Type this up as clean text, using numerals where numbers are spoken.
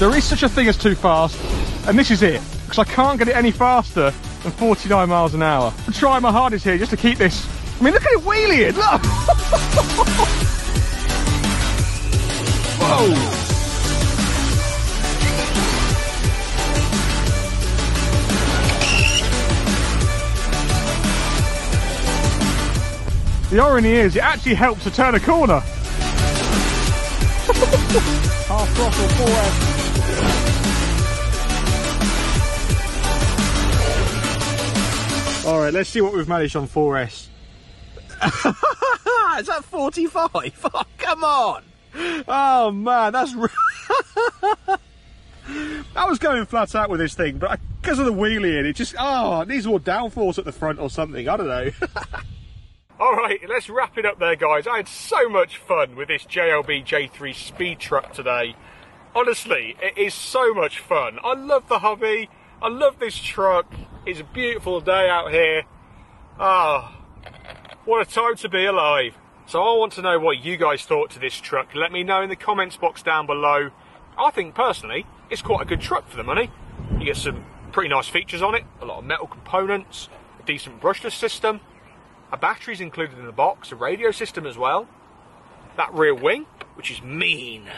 There is such a thing as too fast, and this is it, because I can't get it any faster than 49 miles an hour. I'm trying my hardest here just to keep this. I mean, look at it wheeling, look! Whoa! The irony is, it actually helps to turn a corner. Half throttle, 4S. All right, let's see what we've managed on 4S. Is that 45? Oh, come on. Oh, man, that's... I was going flat out with this thing, but because of the wheelie in, it just... Oh, it needs more downforce at the front or something. I don't know. All right, let's wrap it up there, guys. I had so much fun with this JLB J3 speed truck today. Honestly, it is so much fun. I love the hobby. I love this truck. It's a beautiful day out here. Ah, what a time to be alive. So I want to know what you guys thought to this truck. Let me know in the comments box down below. I think, personally, it's quite a good truck for the money. You get some pretty nice features on it. A lot of metal components, a decent brushless system. A battery's included in the box, a radio system as well. That rear wing, which is mean.